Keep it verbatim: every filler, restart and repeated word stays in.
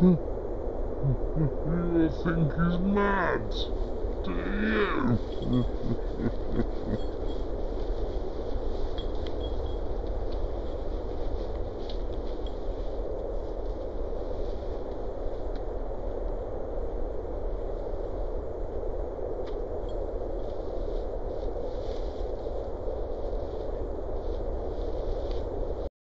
You think he's mad, do you?